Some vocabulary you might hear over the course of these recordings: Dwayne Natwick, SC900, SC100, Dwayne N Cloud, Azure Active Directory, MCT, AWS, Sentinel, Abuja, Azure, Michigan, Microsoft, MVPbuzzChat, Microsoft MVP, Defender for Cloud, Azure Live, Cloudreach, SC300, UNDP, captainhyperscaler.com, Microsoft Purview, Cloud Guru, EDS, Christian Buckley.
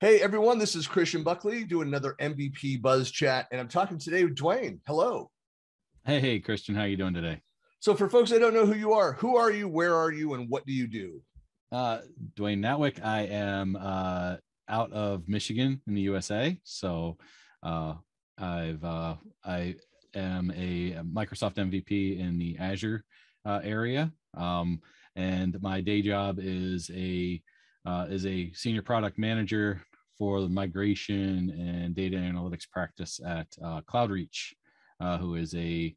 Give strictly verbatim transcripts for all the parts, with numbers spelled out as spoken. Hey everyone, this is Christian Buckley doing another M V P Buzz Chat, and I'm talking today with Dwayne. Hello. Hey, hey Christian, how are you doing today? So for folks that don't know who you are, who are you, where are you, and what do you do? Uh, Dwayne Natwick. I am uh, out of Michigan in the U S A. So uh, I've uh, I am a Microsoft M V P in the Azure uh, area, um, and my day job is a uh, is a senior product manager for the migration and data analytics practice at uh, Cloudreach, uh, who is a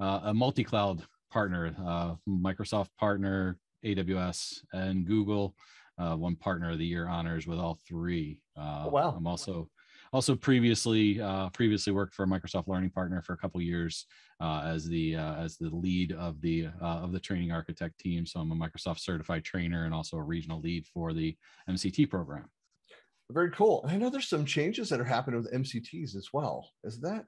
uh, a multi-cloud partner, uh, Microsoft partner, A W S and Google, uh, one partner of the year honors with all three. Uh, oh, wow. I'm also also previously uh, previously worked for a Microsoft Learning Partner for a couple of years uh, as the uh, as the lead of the uh, of the training architect team. So I'm a Microsoft certified trainer and also a regional lead for the M C T program. Very cool. I know there's some changes that are happening with M C Ts as well. Is that?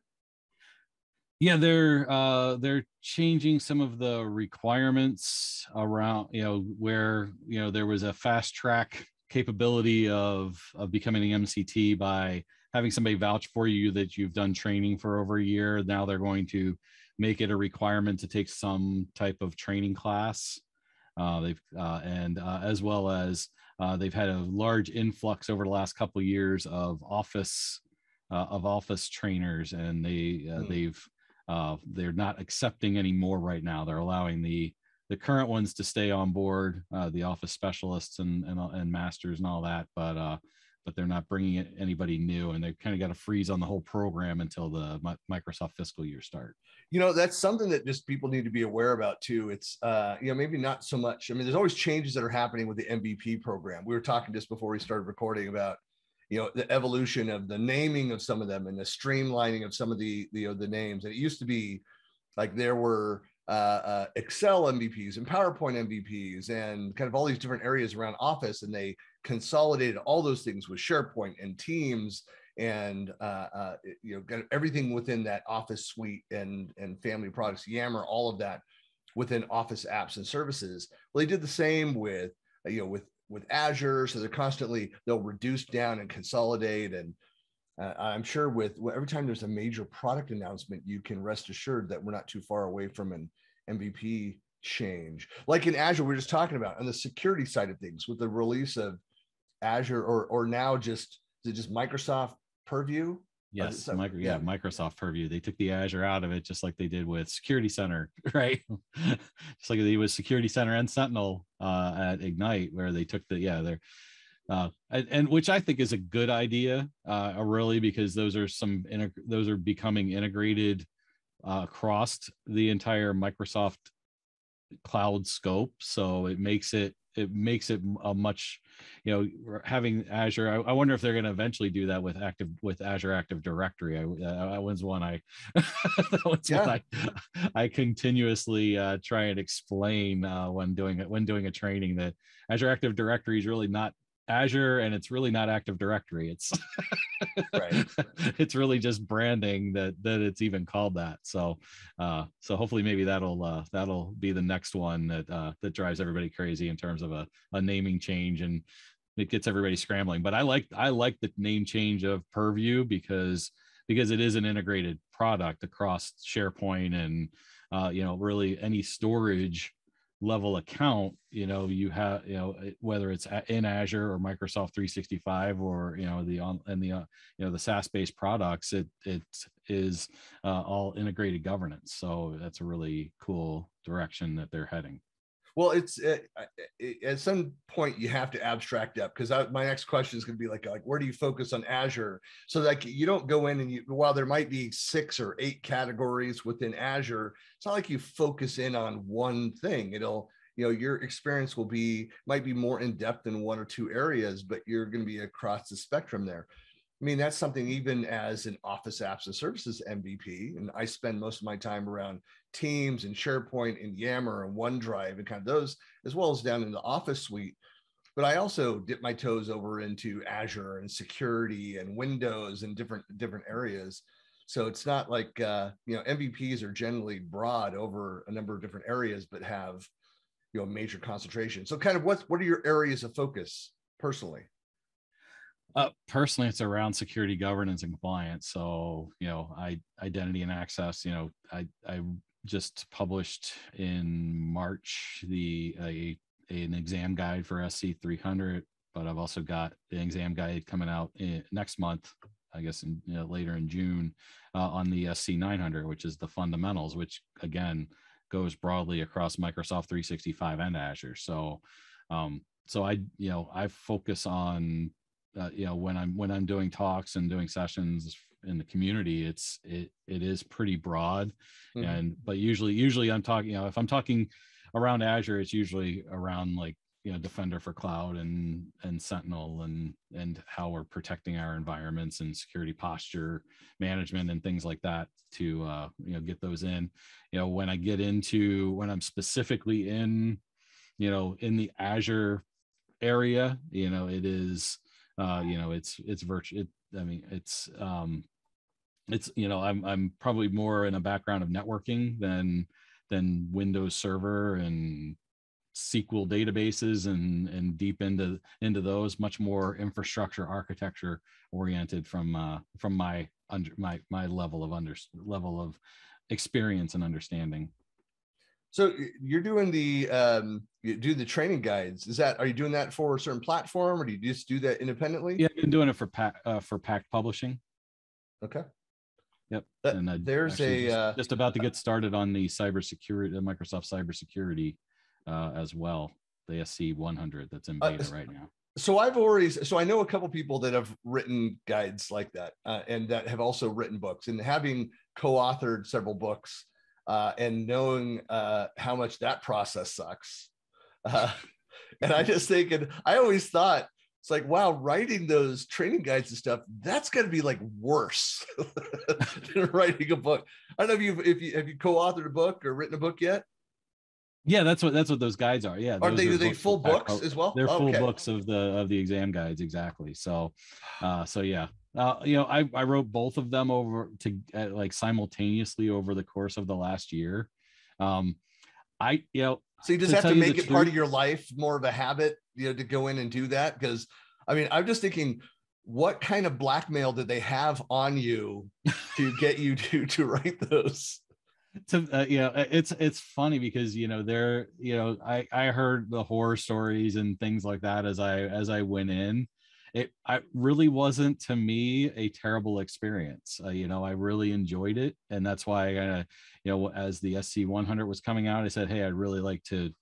Yeah, they're uh, they're changing some of the requirements around, you know, where, you know, there was a fast track capability of of becoming an M C T by having somebody vouch for you that you've done training for over a year. Now they're going to make it a requirement to take some type of training class. Uh, they've uh, and uh, as well as uh, they've had a large influx over the last couple of years of office uh, of office trainers, and they uh, mm. they've. Uh, they're not accepting any more right now. They're allowing the the current ones to stay on board, uh, the office specialists and, and and masters and all that, but uh, but they're not bringing it anybody new, and they've kind of got a freeze on the whole program until the Microsoft fiscal year start. You know, that's something that just people need to be aware about too. It's uh, you know, maybe not so much. I mean, there's always changes that are happening with the M V P program. We were talking just before we started recording about, you know, the evolution of the naming of some of them and the streamlining of some of the, the, you know, the names. And it used to be like there were uh, uh, Excel M V Ps and PowerPoint M V Ps and kind of all these different areas around Office. And they consolidated all those things with SharePoint and Teams and, uh, uh, you know, got everything within that Office suite and, and family products, Yammer, all of that within Office apps and services. Well, they did the same with, you know, with, with Azure. So they're constantly, they'll reduce down and consolidate. And uh, I'm sure with every time there's a major product announcement, you can rest assured that we're not too far away from an M V P change. Like in Azure, we were just talking about on the security side of things with the release of Azure or, or now just, is it just Microsoft Purview? Yes, so, micro, yeah, yeah, Microsoft Purview. They took the Azure out of it, just like they did with Security Center, right? Just like they was Security Center and Sentinel uh, at Ignite, where they took the yeah, they're uh, and, and which I think is a good idea, uh, really, because those are some those are becoming integrated uh, across the entire Microsoft cloud scope. So it makes it. It makes it a much, you know, having Azure. I, I wonder if they're going to eventually do that with active with Azure Active Directory. I, I, I was one I, that one's yeah. one I, I continuously uh, try and explain uh, when doing it when doing a training that Azure Active Directory is really not Azure, and it's really not Active Directory. It's right. It's really just branding that that it's even called that. So, uh, so hopefully maybe that'll uh, that'll be the next one that uh, that drives everybody crazy in terms of a, a naming change, and it gets everybody scrambling. But I like I like the name change of Purview because because it is an integrated product across SharePoint and uh, you know, really any storage level account. You know, you have, you know, whether it's in Azure or Microsoft three sixty-five or, you know, the on and the uh, you know, the SaaS based products, it it is uh, all integrated governance. So that's a really cool direction that they're heading. Well, it's it, it, at some point you have to abstract up, because my next question is going to be like like where do you focus on Azure? So like you don't go in and you, while there might be six or eight categories within Azure, it's not like you focus in on one thing. It'll, you know, your experience will be might be more in depth in one or two areas, but you're going to be across the spectrum there. I mean, that's something even as an Office Apps and Services M V P, and I spend most of my time around Teams and SharePoint and Yammer and OneDrive and kind of those, as well as down in the Office suite. But I also dipped my toes over into Azure and security and Windows and different different areas. So it's not like, uh, you know, M V Ps are generally broad over a number of different areas, but have, you know, major concentration. So kind of what's, what are your areas of focus personally? Uh, personally, it's around security, governance, and compliance. So, you know, I, identity and access, you know, I, I just published in March the uh, a, an exam guide for S C three hundred, but I've also got the exam guide coming out in, next month, I guess in, you know, later in June, uh, on the S C nine hundred, which is the fundamentals, which again goes broadly across Microsoft three sixty-five and Azure. So, um, so I, you know, I focus on, uh, you know, when I'm when I'm doing talks and doing sessions in the community, it's it it is pretty broad, mm-hmm. and but usually usually I'm talking, you know, if I'm talking around Azure, it's usually around like, you know, Defender for Cloud and and Sentinel and and how we're protecting our environments and security posture management and things like that to uh, you know, get those in. You know, when I get into when I'm specifically in, you know, in the Azure area, you know, it is uh, you know, it's it's virtu- it, I mean, it's um, it's you know, I'm I'm probably more in a background of networking than than Windows Server and S Q L databases and and deep into into those, much more infrastructure architecture oriented from uh, from my under my my level of under level of experience and understanding. So you're doing the um, you do the training guides. Is that, are you doing that for a certain platform, or do you just do that independently? Yeah, I've been doing it for P A C uh, for P A C Publishing. Okay. Yep. But and I there's a uh, just about to get started on the cybersecurity, the Microsoft cybersecurity. Uh, as well, the S C one hundred that's in beta uh, right now. So I've already, so I know a couple people that have written guides like that, uh, and that have also written books, and having co-authored several books, uh, and knowing uh, how much that process sucks. Uh, and I just think, and I always thought, it's like, wow, writing those training guides and stuff, that's got to be like worse than writing a book. I don't know if you've, if you, have you co-authored a book or written a book yet? Yeah, that's what that's what those guides are. Yeah, are they are they full books as well? They're full books of the of the exam guides, exactly. So, uh, so yeah, uh, you know, I I wrote both of them over to uh, like simultaneously over the course of the last year. Um, I you know, so you just have to make it part of your life, more of a habit, you know, to go in and do that. Because I mean, I'm just thinking, what kind of blackmail did they have on you to get you to to write those? To uh, you know, it's it's funny because, you know, there, you know, I I heard the horror stories and things like that as I as I went in. It I really wasn't, to me, a terrible experience. Uh, you know, I really enjoyed it, and that's why I, you know, as the S C one hundred was coming out, I said, hey, I'd really like to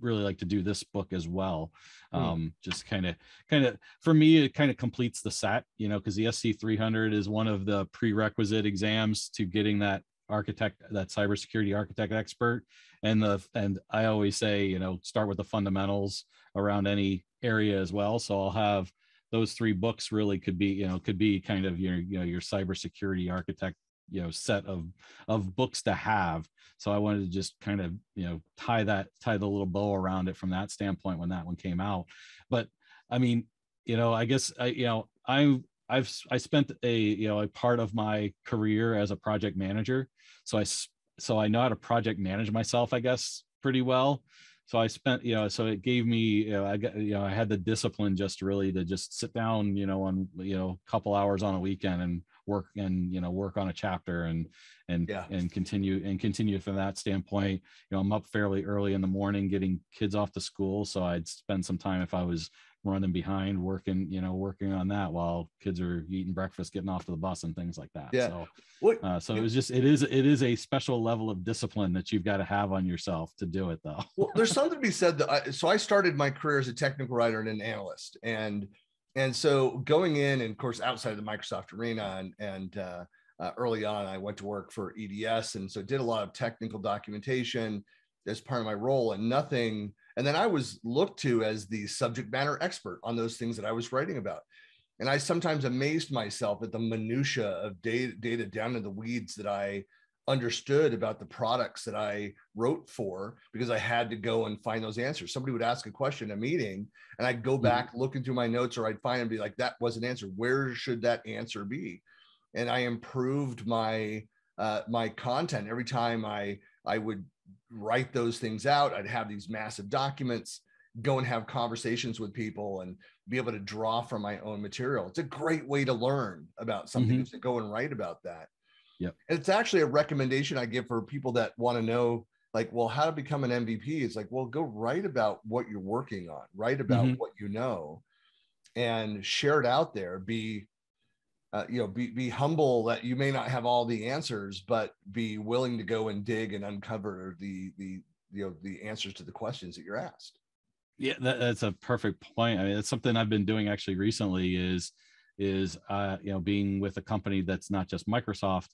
really like to do this book as well. Um, mm. Just kind of kind of for me, it kind of completes the set, you know, because the S C three hundred is one of the prerequisite exams to getting that architect, that cybersecurity architect expert. And the and I always say, you know, start with the fundamentals around any area as well. So I'll have those three books really could be, you know, could be kind of your, you know, your cybersecurity architect, you know, set of of books to have. So I wanted to just kind of, you know, tie that, tie the little bow around it from that standpoint when that one came out. But I mean, you know, I guess I, you know, I I've I spent a you know a part of my career as a project manager, so I so I know how to project manage myself, I guess, pretty well. So I spent you know so it gave me you know I got, you know I had the discipline just really to just sit down you know on you know a couple hours on a weekend and work and you know work on a chapter and and yeah. and continue and continue from that standpoint. You know, I'm up fairly early in the morning getting kids off to school, so I'd spend some time if I was running behind working, you know, working on that while kids are eating breakfast, getting off to the bus and things like that. Yeah. So, what, uh, so it was just, it is, it is a special level of discipline that you've got to have on yourself to do it though. Well, there's something to be said that I, so I started my career as a technical writer and an analyst. And, and so going in and of course, outside of the Microsoft arena and, and uh, uh, early on, I went to work for E D S. And so did a lot of technical documentation as part of my role and nothing. And then I was looked to as the subject matter expert on those things that I was writing about. And I sometimes amazed myself at the minutia of data, data down in the weeds that I understood about the products that I wrote for, because I had to go and find those answers. Somebody would ask a question in a meeting and I'd go back looking through my notes, or I'd find and be like, that was an answer. Where should that answer be? And I improved my, uh, my content. Every time I, I would write those things out, I'd have these massive documents, go and have conversations with people and be able to draw from my own material. It's a great way to learn about something, mm-hmm. to go and write about that. Yep. And it's actually a recommendation I give for people that want to know, like, well, how to become an M V P. It's like, well, go write about what you're working on, write about mm-hmm. what you know, and share it out there. Be, uh, you know, be, be humble that you may not have all the answers, but be willing to go and dig and uncover the, the, you know, the answers to the questions that you're asked. Yeah, that, that's a perfect point. I mean, that's something I've been doing actually recently is, is, uh, you know, being with a company that's not just Microsoft.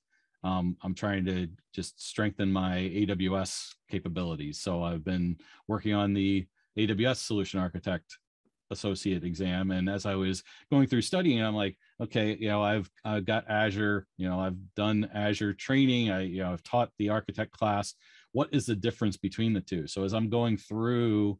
Um, I'm trying to just strengthen my A W S capabilities. So I've been working on the A W S Solution Architect Associate exam. And as I was going through studying, I'm like, okay, you know, I've, I've got Azure, you know, I've done Azure training. I, you know, I've taught the architect class. What is the difference between the two? So as I'm going through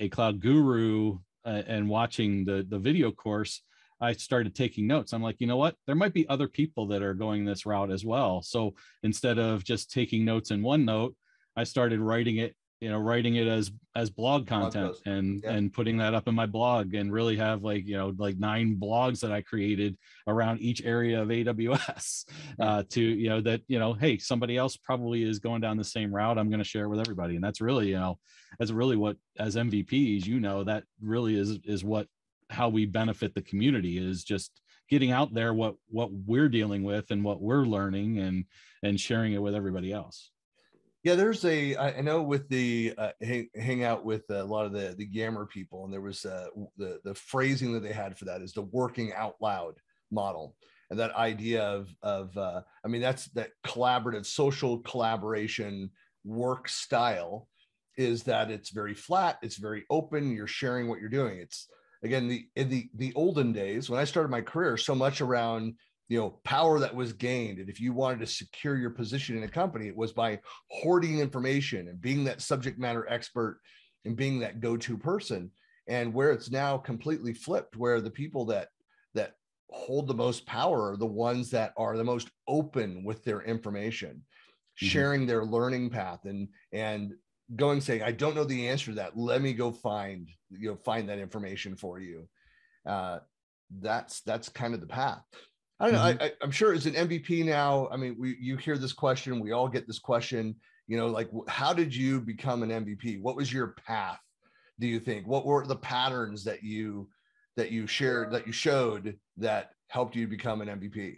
a Cloud Guru uh, and watching the, the video course, I started taking notes. I'm like, you know what? There might be other people that are going this route as well. So instead of just taking notes in OneNote, I started writing it, you know, writing it as, as blog content blog and, yeah. and putting that up in my blog, and really have like, you know, like nine blogs that I created around each area of A W S uh, to, you know, that, you know, hey, somebody else probably is going down the same route. I'm going to share it with everybody. And that's really, you know, that's really what, as M V Ps, you know, that really is, is what, how we benefit the community, is just getting out there what what we're dealing with and what we're learning, and and sharing it with everybody else. Yeah, there's a I know with the uh, hang, hang out with a lot of the the Yammer people, and there was uh, the the phrasing that they had for that is the working out loud model, and that idea of of uh, I mean, that's that collaborative social collaboration work style, is that it's very flat, it's very open, you're sharing what you're doing. It's Again, the, in the, the olden days, when I started my career, so much around, you know, power that was gained. And if you wanted to secure your position in a company, it was by hoarding information and being that subject matter expert and being that go-to person. And where it's now completely flipped, where the people that, that hold the most power are the ones that are the most open with their information, mm-hmm. sharing their learning path, and, and going saying, I don't know the answer to that. Let me go find, you know, find that information for you. Uh, that's, that's kind of the path. I don't mm-hmm. know. I, I'm sure as an M V P now, I mean, we, you hear this question, we all get this question, you know, like, how did you become an M V P? What was your path? Do you think, what were the patterns that you, that you shared, that you showed that helped you become an M V P?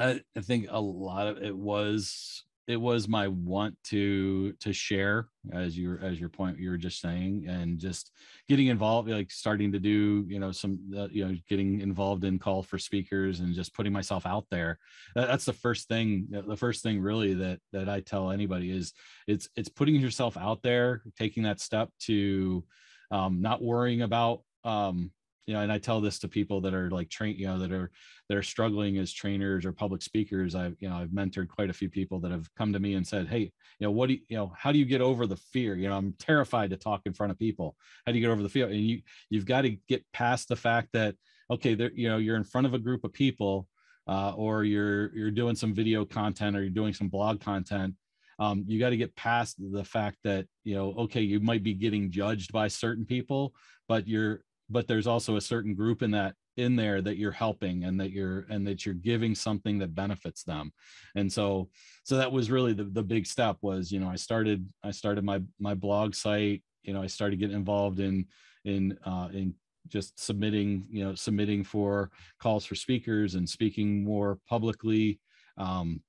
I, I think a lot of it was, it was my want to to share, as you as your point you were just saying, and just getting involved, like starting to do, you know, some uh, you know, getting involved in call for speakers and just putting myself out there. That's the first thing. The first thing really that that I tell anybody is it's it's putting yourself out there, taking that step to um, not worrying about. Um, You know, and I tell this to people that are like train, you know, that are that are struggling as trainers or public speakers. I've, you know, I've mentored quite a few people that have come to me and said, "Hey, you know, what do you, you know, how do you get over the fear? You know, I'm terrified to talk in front of people. How do you get over the fear?" And you you've got to get past the fact that, okay, there, you know, you're in front of a group of people, uh, or you're you're doing some video content, or you're doing some blog content. Um, you got to get past the fact that, you know, okay, you might be getting judged by certain people, but you're but there's also a certain group in that in there that you're helping, and that you're and that you're giving something that benefits them. And so so that was really the, the big step was, you know, I started I started my my blog site, you know, I started getting involved in in uh, in just submitting, you know, submitting for calls for speakers and speaking more publicly, um,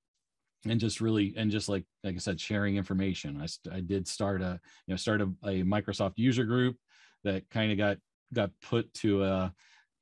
and just really and just like like I said, sharing information. I, I did start a you know start a, a Microsoft user group that kind of got got put to a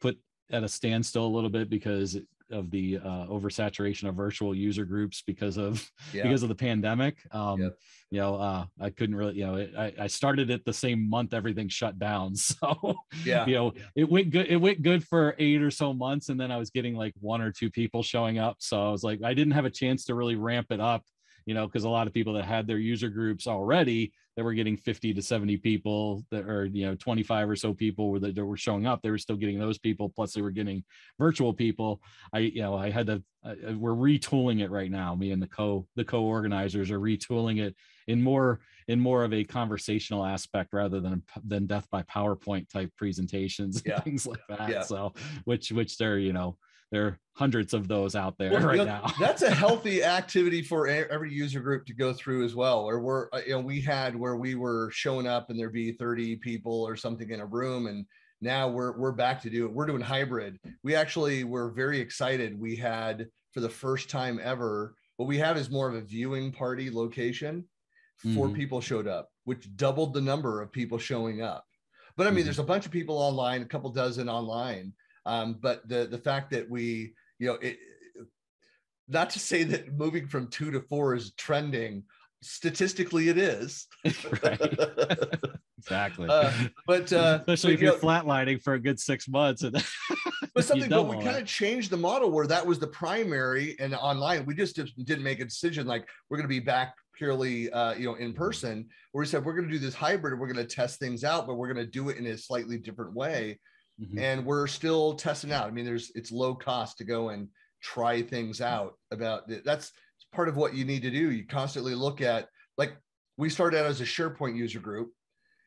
put at a standstill a little bit because of the uh, oversaturation of virtual user groups because of yeah. because of the pandemic. Um, yeah. You know, uh, I couldn't really, you know, it, I, I started it the same month everything shut down. So yeah. you know, yeah. it went good. It went good for eight or so months, and then I was getting like one or two people showing up. So I was like, I didn't have a chance to really ramp it up, you know, because a lot of people that had their user groups already, that were getting fifty to seventy people, that are, you know, twenty-five or so people were that were showing up, they were still getting those people, plus they were getting virtual people. I, you know, I had to, I, we're retooling it right now. Me and the co, the co-organizers are retooling it in more, in more of a conversational aspect rather than, than death by PowerPoint type presentations, yeah. and things like that. Yeah. So, which, which they're, you know, there are hundreds of those out there well, right you know, now. That's a healthy activity for every user group to go through as well. Or we're, you know, we had where we were showing up and there'd be thirty people or something in a room, and now we're we're back to do it. We're doing hybrid. We actually were very excited. We had, for the first time ever, what we have is more of a viewing party location. Four mm-hmm. people showed up, which doubled the number of people showing up. But I mean, mm-hmm. there's a bunch of people online, a couple dozen online. Um, but the the fact that we, you know, it, not to say that moving from two to four is trending, statistically it is. Right. Exactly. Uh, but uh, especially if you're know, flatlining for a good six months. And but something, but we kind of changed the model where that was the primary, and online we just didn't make a decision like we're going to be back purely, uh, you know, in person. Where we said we're going to do this hybrid, we're going to test things out, but we're going to do it in a slightly different way. Mm-hmm. And we're still testing out. I mean, there's it's low cost to go and try things out. About that's part of what you need to do. You constantly look at, like, we started out as a SharePoint user group,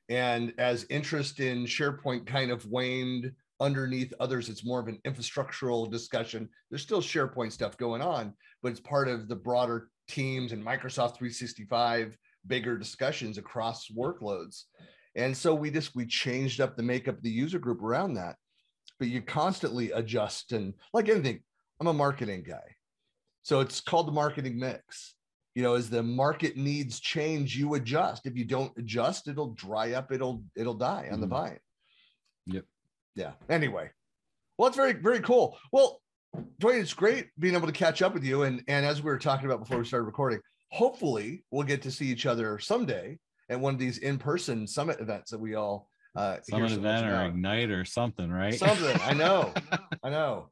and as interest in SharePoint kind of waned underneath others, it's more of an infrastructural discussion. There's still SharePoint stuff going on, but it's part of the broader Teams and Microsoft three sixty-five bigger discussions across workloads. And so we just, we changed up the makeup of the user group around that, but you constantly adjust. And like anything, I'm a marketing guy. So it's called the marketing mix. You know, as the market needs change, you adjust. If you don't adjust, it'll dry up. It'll, it'll die on mm-hmm. the vine. Yep. Yeah. Anyway, well, it's very, very cool. Well, Dwayne, it's great being able to catch up with you. And, and as we were talking about before we started recording, hopefully we'll get to see each other someday at one of these in-person summit events that we all uh, summit event or Ignite or something, right? Something, I know, I know.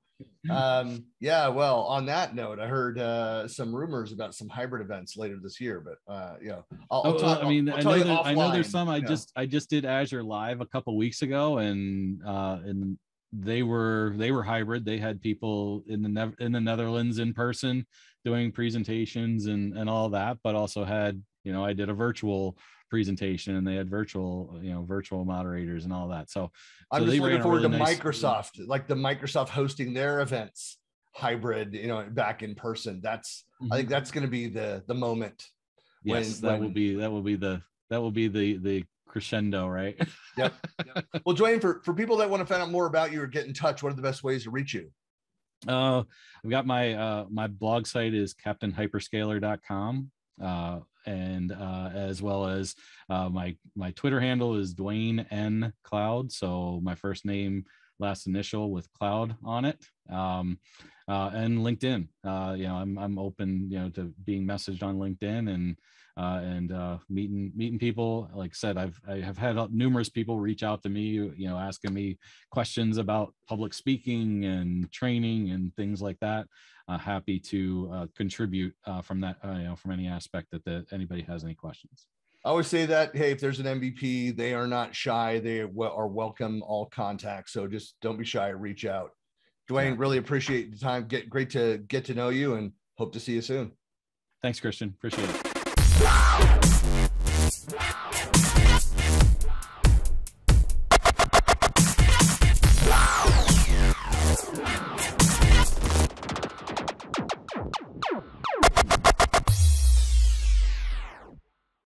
Um, yeah, well, on that note, I heard uh, some rumors about some hybrid events later this year, but uh, you know, I'll, oh, I'll talk, I mean, I'll, I'll I, know there, offline, I know there's some. I just, know. I just did Azure Live a couple of weeks ago, and uh, and they were they were hybrid. They had people in the ne in the Netherlands in person doing presentations and and all that, but also had, you know, I did a virtual presentation, and they had virtual, you know, virtual moderators and all that. So, I'm so just looking forward really to nice Microsoft, like the Microsoft hosting their events hybrid, you know, back in person. That's, mm-hmm. I think that's going to be the the moment. Yes, when, that when... will be that will be the that will be the the crescendo, right? Yep. Yep. Well, Dwayne, for for people that want to find out more about you or get in touch, what are the best ways to reach you? Uh, I've got my uh, my blog site is captain hyperscaler dot com. Uh, and uh, as well as uh, my my Twitter handle is Dwayne N Cloud, so my first name, last initial with Cloud on it, um, uh, and LinkedIn. Uh, you know, I'm I'm open, you know, to being messaged on LinkedIn and uh, and uh, meeting meeting people. Like I said, I've I have had numerous people reach out to me, you know, asking me questions about public speaking and training and things like that. Uh, happy to uh, contribute uh, from that, uh, you know, from any aspect that the, anybody has any questions. I always say that, hey, if there's an M V P, they are not shy. They are welcome, all contacts. So just don't be shy, reach out. Dwayne, yeah. really appreciate the time. Get, great to get to know you, and hope to see you soon. Thanks, Christian. Appreciate it.